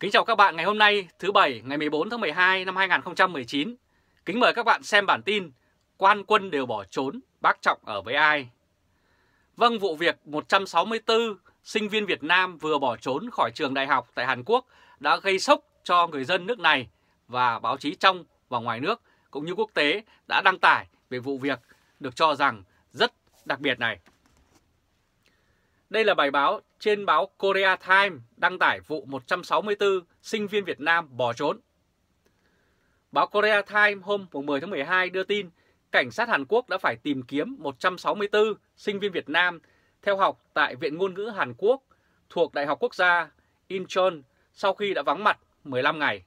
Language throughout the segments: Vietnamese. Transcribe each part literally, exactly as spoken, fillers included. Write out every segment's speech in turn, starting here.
Kính chào các bạn ngày hôm nay thứ Bảy ngày mười bốn tháng mười hai năm hai nghìn không trăm mười chín. Kính mời các bạn xem bản tin Quan quân đều bỏ trốn, bác Trọng ở với ai? Vâng, vụ việc một trăm sáu mươi tư sinh viên Việt Nam vừa bỏ trốn khỏi trường đại học tại Hàn Quốc đã gây sốc cho người dân nước này, và báo chí trong và ngoài nước cũng như quốc tế đã đăng tải về vụ việc được cho rằng rất đặc biệt này. Đây là bài báo trên báo Korea Times đăng tải vụ một trăm sáu mươi tư sinh viên Việt Nam bỏ trốn. Báo Korea Times hôm mười tháng mười hai đưa tin cảnh sát Hàn Quốc đã phải tìm kiếm một trăm sáu mươi tư sinh viên Việt Nam theo học tại Viện Ngôn ngữ Hàn Quốc thuộc Đại học Quốc gia Incheon sau khi đã vắng mặt mười lăm ngày.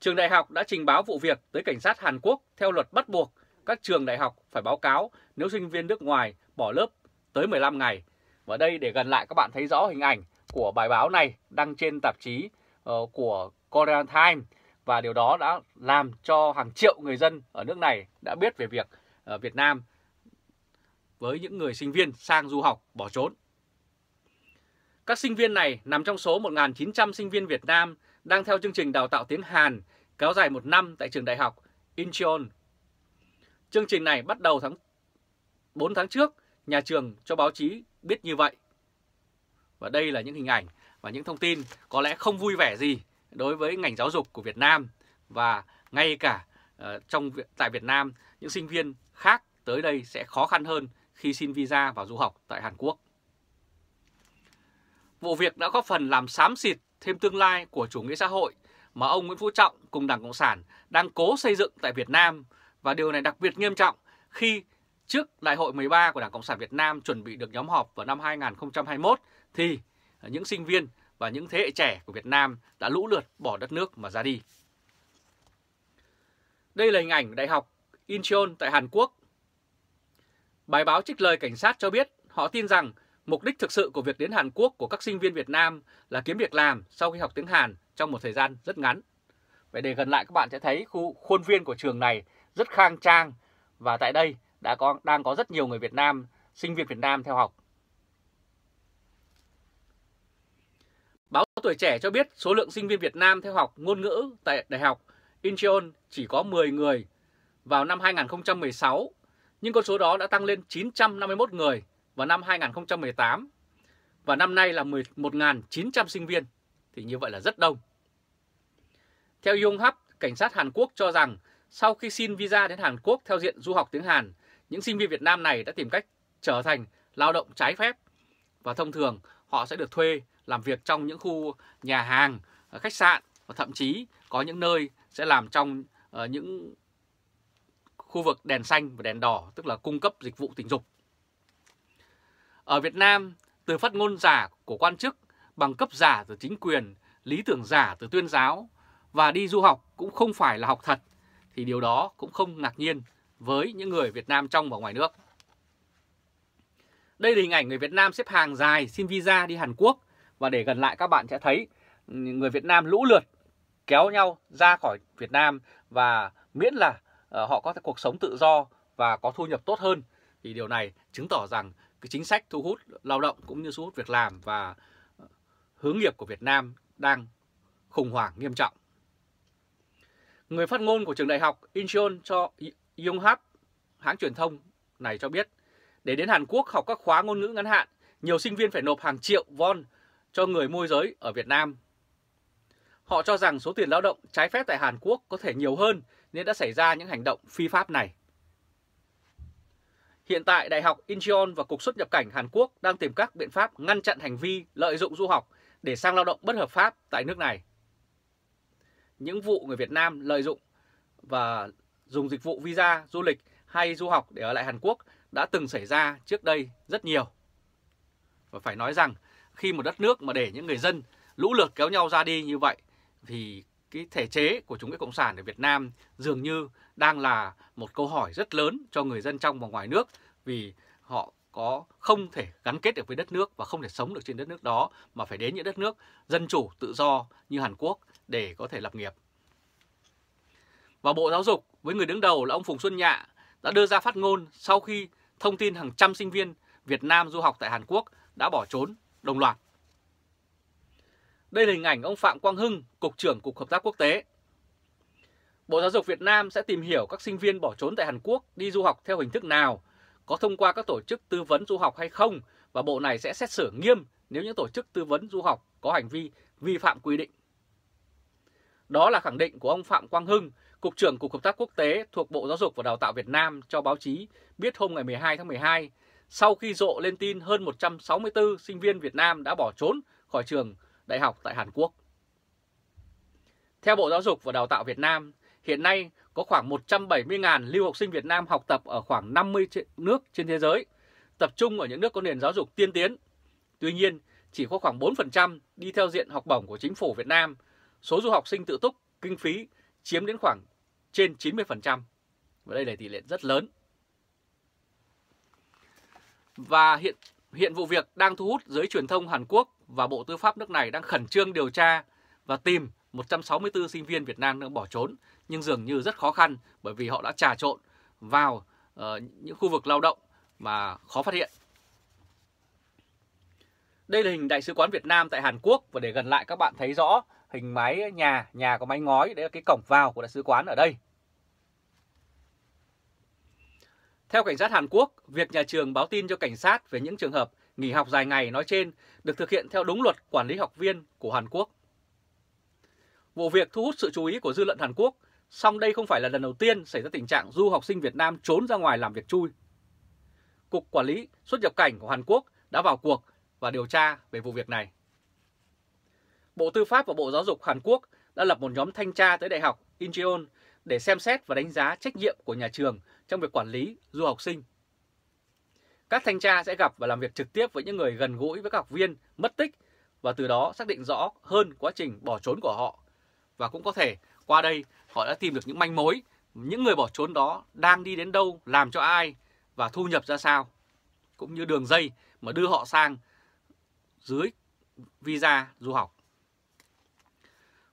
Trường đại học đã trình báo vụ việc tới cảnh sát Hàn Quốc theo luật bắt buộc các trường đại học phải báo cáo nếu sinh viên nước ngoài bỏ lớp tới mười lăm ngày. Và đây để gần lại các bạn thấy rõ hình ảnh của bài báo này đăng trên tạp chí uh, của Korea Times, và điều đó đã làm cho hàng triệu người dân ở nước này đã biết về việc uh, Việt Nam với những người sinh viên sang du học bỏ trốn. Các sinh viên này nằm trong số một nghìn chín trăm sinh viên Việt Nam đang theo chương trình đào tạo tiếng Hàn kéo dài một năm tại trường đại học Incheon. Chương trình này bắt đầu tháng bốn tháng trước, nhà trường cho báo chí biết như vậy. Và đây là những hình ảnh và những thông tin có lẽ không vui vẻ gì đối với ngành giáo dục của Việt Nam, và ngay cả trong tại Việt Nam những sinh viên khác tới đây sẽ khó khăn hơn khi xin visa vào du học tại Hàn Quốc. Vụ việc đã góp phần làm xám xịt thêm tương lai của chủ nghĩa xã hội mà ông Nguyễn Phú Trọng cùng Đảng Cộng sản đang cố xây dựng tại Việt Nam, và điều này đặc biệt nghiêm trọng khi trước Đại hội mười ba của Đảng Cộng sản Việt Nam chuẩn bị được nhóm họp vào năm hai nghìn không trăm hai mươi mốt thì những sinh viên và những thế hệ trẻ của Việt Nam đã lũ lượt bỏ đất nước mà ra đi. Đây là hình ảnh Đại học Incheon tại Hàn Quốc. Bài báo trích lời cảnh sát cho biết họ tin rằng mục đích thực sự của việc đến Hàn Quốc của các sinh viên Việt Nam là kiếm việc làm sau khi học tiếng Hàn trong một thời gian rất ngắn. Vậy để gần lại các bạn sẽ thấy khu khuôn viên của trường này rất khang trang, và tại đây đã có đang có rất nhiều người Việt Nam, sinh viên Việt Nam theo học. Báo Tuổi Trẻ cho biết số lượng sinh viên Việt Nam theo học ngôn ngữ tại Đại học Incheon chỉ có mười người vào năm hai nghìn không trăm mười sáu, nhưng con số đó đã tăng lên chín trăm năm mươi mốt người vào năm hai nghìn không trăm mười tám, và năm nay là một nghìn chín trăm sinh viên, thì như vậy là rất đông. Theo Yonhap, cảnh sát Hàn Quốc cho rằng sau khi xin visa đến Hàn Quốc theo diện du học tiếng Hàn, những sinh viên Việt Nam này đã tìm cách trở thành lao động trái phép, và thông thường họ sẽ được thuê làm việc trong những khu nhà hàng, khách sạn, và thậm chí có những nơi sẽ làm trong những khu vực đèn xanh và đèn đỏ, tức là cung cấp dịch vụ tình dục. Ở Việt Nam, từ phát ngôn giả của quan chức, bằng cấp giả từ chính quyền, lý tưởng giả từ tuyên giáo, và đi du học cũng không phải là học thật, thì điều đó cũng không ngạc nhiên với những người Việt Nam trong và ngoài nước. Đây là hình ảnh người Việt Nam xếp hàng dài xin visa đi Hàn Quốc, và để gần lại các bạn sẽ thấy người Việt Nam lũ lượt kéo nhau ra khỏi Việt Nam, và miễn là họ có cuộc sống tự do và có thu nhập tốt hơn, thì điều này chứng tỏ rằng cái chính sách thu hút lao động cũng như thu hút việc làm và hướng nghiệp của Việt Nam đang khủng hoảng nghiêm trọng. Người phát ngôn của trường đại học Incheon cho Yonhap, hãng truyền thông này cho biết, để đến Hàn Quốc học các khóa ngôn ngữ ngắn hạn, nhiều sinh viên phải nộp hàng triệu won cho người môi giới ở Việt Nam. Họ cho rằng số tiền lao động trái phép tại Hàn Quốc có thể nhiều hơn, nên đã xảy ra những hành động phi pháp này. Hiện tại, Đại học Incheon và Cục xuất nhập cảnh Hàn Quốc đang tìm các biện pháp ngăn chặn hành vi lợi dụng du học để sang lao động bất hợp pháp tại nước này. Những vụ người Việt Nam lợi dụng và dùng dịch vụ visa, du lịch hay du học để ở lại Hàn Quốc đã từng xảy ra trước đây rất nhiều. Và phải nói rằng khi một đất nước mà để những người dân lũ lượt kéo nhau ra đi như vậy, thì cái thể chế của chủ nghĩa cộng sản ở Việt Nam dường như đang là một câu hỏi rất lớn cho người dân trong và ngoài nước, vì họ có không thể gắn kết được với đất nước và không thể sống được trên đất nước đó, mà phải đến những đất nước dân chủ, tự do như Hàn Quốc để có thể lập nghiệp. Và Bộ Giáo dục với người đứng đầu là ông Phùng Xuân Nhạ đã đưa ra phát ngôn sau khi thông tin hàng trăm sinh viên Việt Nam du học tại Hàn Quốc đã bỏ trốn đồng loạt. Đây là hình ảnh ông Phạm Quang Hưng, Cục trưởng Cục Hợp tác Quốc tế. Bộ Giáo dục Việt Nam sẽ tìm hiểu các sinh viên bỏ trốn tại Hàn Quốc đi du học theo hình thức nào, có thông qua các tổ chức tư vấn du học hay không, và bộ này sẽ xét xử nghiêm nếu những tổ chức tư vấn du học có hành vi vi phạm quy định. Đó là khẳng định của ông Phạm Quang Hưng, Cục trưởng Cục Hợp tác Quốc tế thuộc Bộ Giáo dục và Đào tạo Việt Nam cho báo chí biết hôm ngày mười hai tháng mười hai, sau khi rộ lên tin hơn một trăm sáu mươi tư sinh viên Việt Nam đã bỏ trốn khỏi trường đại học tại Hàn Quốc. Theo Bộ Giáo dục và Đào tạo Việt Nam, hiện nay có khoảng một trăm bảy mươi nghìn lưu học sinh Việt Nam học tập ở khoảng năm mươi nước trên thế giới, tập trung ở những nước có nền giáo dục tiên tiến. Tuy nhiên, chỉ có khoảng bốn phần trăm đi theo diện học bổng của chính phủ Việt Nam, số du học sinh tự túc, kinh phí chiếm đến khoảng trên chín mươi phần trăm. Và đây là tỷ lệ rất lớn. Và hiện, hiện vụ việc đang thu hút giới truyền thông Hàn Quốc và Bộ Tư pháp nước này đang khẩn trương điều tra và tìm một trăm sáu mươi tư sinh viên Việt Nam đang bỏ trốn, nhưng dường như rất khó khăn bởi vì họ đã trà trộn vào uh, những khu vực lao động mà khó phát hiện. Đây là hình Đại sứ quán Việt Nam tại Hàn Quốc, và để gần lại các bạn thấy rõ hình mái nhà, nhà có mái ngói, đấy là cái cổng vào của Đại sứ quán ở đây. Theo cảnh sát Hàn Quốc, việc nhà trường báo tin cho cảnh sát về những trường hợp nghỉ học dài ngày nói trên được thực hiện theo đúng luật quản lý học viên của Hàn Quốc. Vụ việc thu hút sự chú ý của dư luận Hàn Quốc, song đây không phải là lần đầu tiên xảy ra tình trạng du học sinh Việt Nam trốn ra ngoài làm việc chui. Cục Quản lý xuất nhập cảnh của Hàn Quốc đã vào cuộc và điều tra về vụ việc này. Bộ Tư pháp và Bộ Giáo dục Hàn Quốc đã lập một nhóm thanh tra tới Đại học Incheon để xem xét và đánh giá trách nhiệm của nhà trường trong việc quản lý du học sinh. Các thanh tra sẽ gặp và làm việc trực tiếp với những người gần gũi với các học viên mất tích, và từ đó xác định rõ hơn quá trình bỏ trốn của họ. Và cũng có thể qua đây họ đã tìm được những manh mối, những người bỏ trốn đó đang đi đến đâu, làm cho ai và thu nhập ra sao, cũng như đường dây mà đưa họ sang dưới visa du học.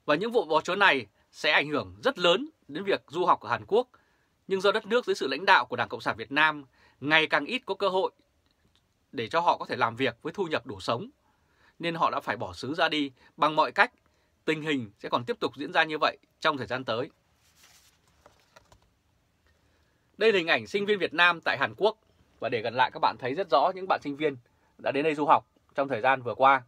Và những vụ bỏ trốn này sẽ ảnh hưởng rất lớn đến việc du học ở Hàn Quốc, nhưng do đất nước dưới sự lãnh đạo của Đảng Cộng sản Việt Nam ngày càng ít có cơ hội để cho họ có thể làm việc với thu nhập đủ sống, nên họ đã phải bỏ xứ ra đi bằng mọi cách. Tình hình sẽ còn tiếp tục diễn ra như vậy trong thời gian tới. Đây là hình ảnh sinh viên Việt Nam tại Hàn Quốc, và để gần lại các bạn thấy rất rõ những bạn sinh viên đã đến đây du học trong thời gian vừa qua.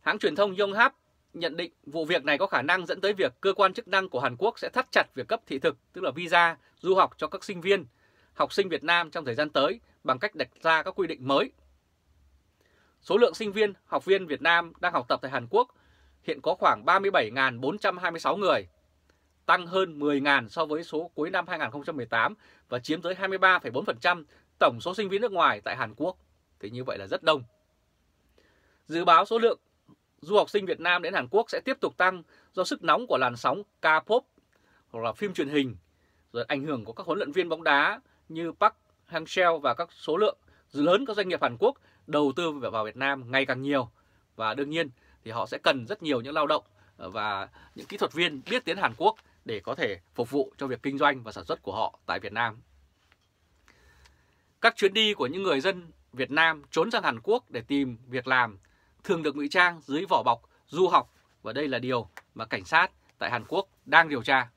Hãng truyền thông Yonhap nhận định vụ việc này có khả năng dẫn tới việc cơ quan chức năng của Hàn Quốc sẽ thắt chặt việc cấp thị thực, tức là visa du học cho các sinh viên, học sinh Việt Nam trong thời gian tới bằng cách đặt ra các quy định mới. Số lượng sinh viên, học viên Việt Nam đang học tập tại Hàn Quốc hiện có khoảng ba mươi bảy nghìn bốn trăm hai mươi sáu người, tăng hơn mười nghìn so với số cuối năm hai nghìn không trăm mười tám và chiếm tới hai mươi ba phẩy bốn phần trăm tổng số sinh viên nước ngoài tại Hàn Quốc. Thì như vậy là rất đông. Dự báo số lượng du học sinh Việt Nam đến Hàn Quốc sẽ tiếp tục tăng do sức nóng của làn sóng K-pop hoặc là phim truyền hình, rồi ảnh hưởng của các huấn luyện viên bóng đá như Park Hang-seo và các số lượng lớn các doanh nghiệp Hàn Quốc đầu tư vào Việt Nam ngày càng nhiều, và đương nhiên thì họ sẽ cần rất nhiều những lao động và những kỹ thuật viên biết tiếng Hàn Quốc để có thể phục vụ cho việc kinh doanh và sản xuất của họ tại Việt Nam. Các chuyến đi của những người dân Việt Nam trốn sang Hàn Quốc để tìm việc làm thường được ngụy trang dưới vỏ bọc du học, và đây là điều mà cảnh sát tại Hàn Quốc đang điều tra.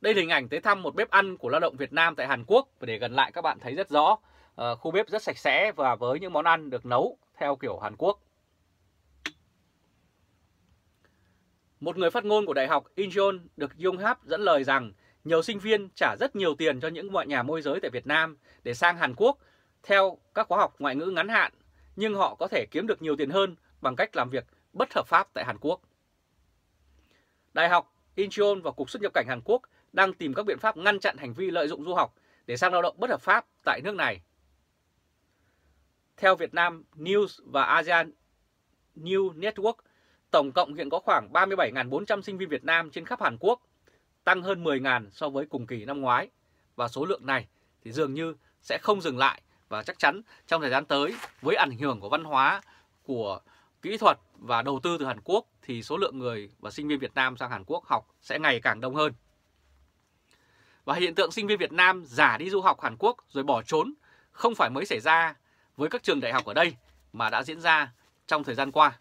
Đây là hình ảnh tới thăm một bếp ăn của lao động Việt Nam tại Hàn Quốc, và để gần lại các bạn thấy rất rõ uh, khu bếp rất sạch sẽ và với những món ăn được nấu theo kiểu Hàn Quốc. Một người phát ngôn của Đại học Incheon được Yonhap dẫn lời rằng nhiều sinh viên trả rất nhiều tiền cho những mọi nhà môi giới tại Việt Nam để sang Hàn Quốc theo các khóa học ngoại ngữ ngắn hạn, nhưng họ có thể kiếm được nhiều tiền hơn bằng cách làm việc bất hợp pháp tại Hàn Quốc. Đại học Incheon và Cục xuất nhập cảnh Hàn Quốc đang tìm các biện pháp ngăn chặn hành vi lợi dụng du học để sang lao động bất hợp pháp tại nước này. Theo Việt Nam News và Asia New Network, tổng cộng hiện có khoảng ba mươi bảy nghìn bốn trăm sinh viên Việt Nam trên khắp Hàn Quốc, tăng hơn mười nghìn so với cùng kỳ năm ngoái. Và số lượng này thì dường như sẽ không dừng lại, và chắc chắn trong thời gian tới với ảnh hưởng của văn hóa, của kỹ thuật và đầu tư từ Hàn Quốc thì số lượng người và sinh viên Việt Nam sang Hàn Quốc học sẽ ngày càng đông hơn. Và hiện tượng sinh viên Việt Nam giả đi du học Hàn Quốc rồi bỏ trốn không phải mới xảy ra, với các trường đại học ở đây mà đã diễn ra trong thời gian qua.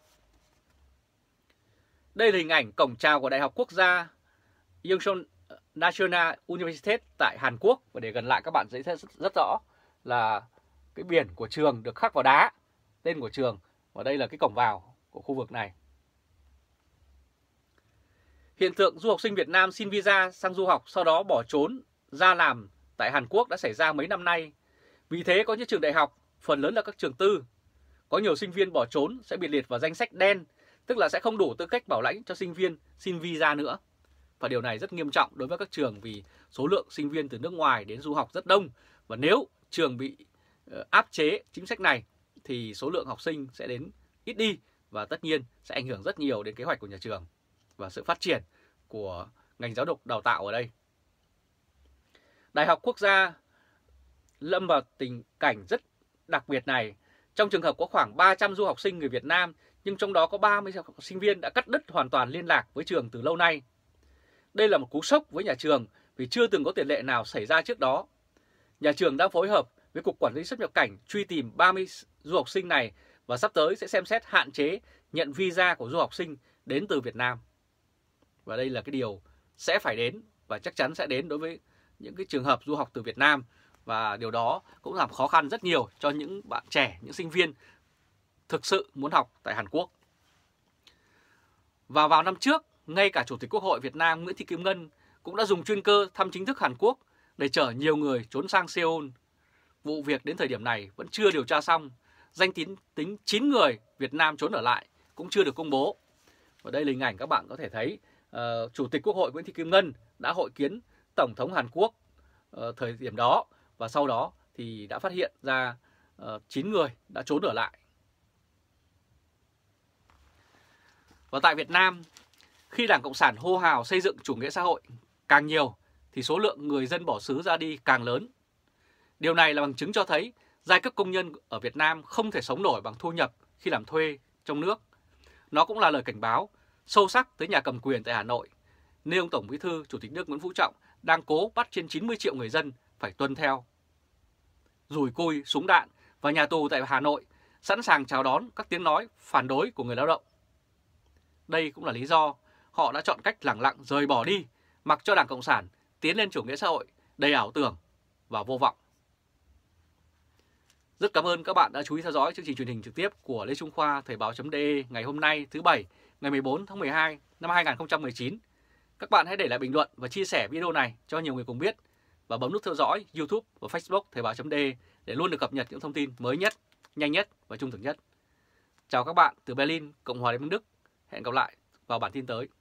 Đây là hình ảnh cổng chào của Đại học Quốc gia Yonsei National University tại Hàn Quốc. Và để gần lại các bạn thấy rất, rất rõ là cái biển của trường được khắc vào đá, tên của trường. Và đây là cái cổng vào của khu vực này. Hiện tượng du học sinh Việt Nam xin visa sang du học sau đó bỏ trốn ra làm tại Hàn Quốc đã xảy ra mấy năm nay. Vì thế có những trường đại học, phần lớn là các trường tư, có nhiều sinh viên bỏ trốn sẽ bị liệt vào danh sách đen, tức là sẽ không đủ tư cách bảo lãnh cho sinh viên xin visa nữa. Và điều này rất nghiêm trọng đối với các trường vì số lượng sinh viên từ nước ngoài đến du học rất đông. Và nếu trường bị áp chế chính sách này thì số lượng học sinh sẽ đến ít đi và tất nhiên sẽ ảnh hưởng rất nhiều đến kế hoạch của nhà trường và sự phát triển của ngành giáo dục đào tạo ở đây. Đại học Quốc gia lâm vào tình cảnh rất đặc biệt này. Trong trường hợp có khoảng ba trăm du học sinh người Việt Nam, nhưng trong đó có ba mươi sinh viên đã cắt đứt hoàn toàn liên lạc với trường từ lâu nay. Đây là một cú sốc với nhà trường vì chưa từng có tiền lệ nào xảy ra trước đó. Nhà trường đang phối hợp với Cục Quản lý xuất nhập cảnh truy tìm ba mươi du học sinh này và sắp tới sẽ xem xét hạn chế nhận visa của du học sinh đến từ Việt Nam. Và đây là cái điều sẽ phải đến và chắc chắn sẽ đến đối với những cái trường hợp du học từ Việt Nam. Và điều đó cũng làm khó khăn rất nhiều cho những bạn trẻ, những sinh viên thực sự muốn học tại Hàn Quốc. Và vào năm trước, ngay cả Chủ tịch Quốc hội Việt Nam Nguyễn Thị Kim Ngân cũng đã dùng chuyên cơ thăm chính thức Hàn Quốc để chở nhiều người trốn sang Seoul. Vụ việc đến thời điểm này vẫn chưa điều tra xong. Danh tính tính chín người Việt Nam trốn ở lại cũng chưa được công bố. Và đây là hình ảnh các bạn có thể thấy uh, Chủ tịch Quốc hội Nguyễn Thị Kim Ngân đã hội kiến Tổng thống Hàn Quốc uh, thời điểm đó. Và sau đó thì đã phát hiện ra uh, chín người đã trốn ở lại. Và tại Việt Nam, khi Đảng Cộng sản hô hào xây dựng chủ nghĩa xã hội càng nhiều thì số lượng người dân bỏ xứ ra đi càng lớn. Điều này là bằng chứng cho thấy giai cấp công nhân ở Việt Nam không thể sống nổi bằng thu nhập khi làm thuê trong nước. Nó cũng là lời cảnh báo sâu sắc tới nhà cầm quyền tại Hà Nội, nơi ông Tổng Bí thư, Chủ tịch nước Nguyễn Phú Trọng đang cố bắt trên chín mươi triệu người dân phải tuân theo. Dùi cui, súng đạn và nhà tù tại Hà Nội sẵn sàng chào đón các tiếng nói phản đối của người lao động. Đây cũng là lý do họ đã chọn cách lẳng lặng rời bỏ đi, mặc cho Đảng Cộng sản tiến lên chủ nghĩa xã hội đầy ảo tưởng và vô vọng. Rất cảm ơn các bạn đã chú ý theo dõi chương trình truyền hình trực tiếp của Lê Trung Khoa, Thời báo chấm de ngày hôm nay thứ Bảy, ngày mười bốn tháng mười hai năm hai nghìn không trăm mười chín. Các bạn hãy để lại bình luận và chia sẻ video này cho nhiều người cùng biết. Và bấm nút theo dõi YouTube và Facebook Thời báo chấm de để luôn được cập nhật những thông tin mới nhất, nhanh nhất và trung thực nhất. Chào các bạn từ Berlin, Cộng hòa Liên bang Đức. Hẹn gặp lại vào bản tin tới.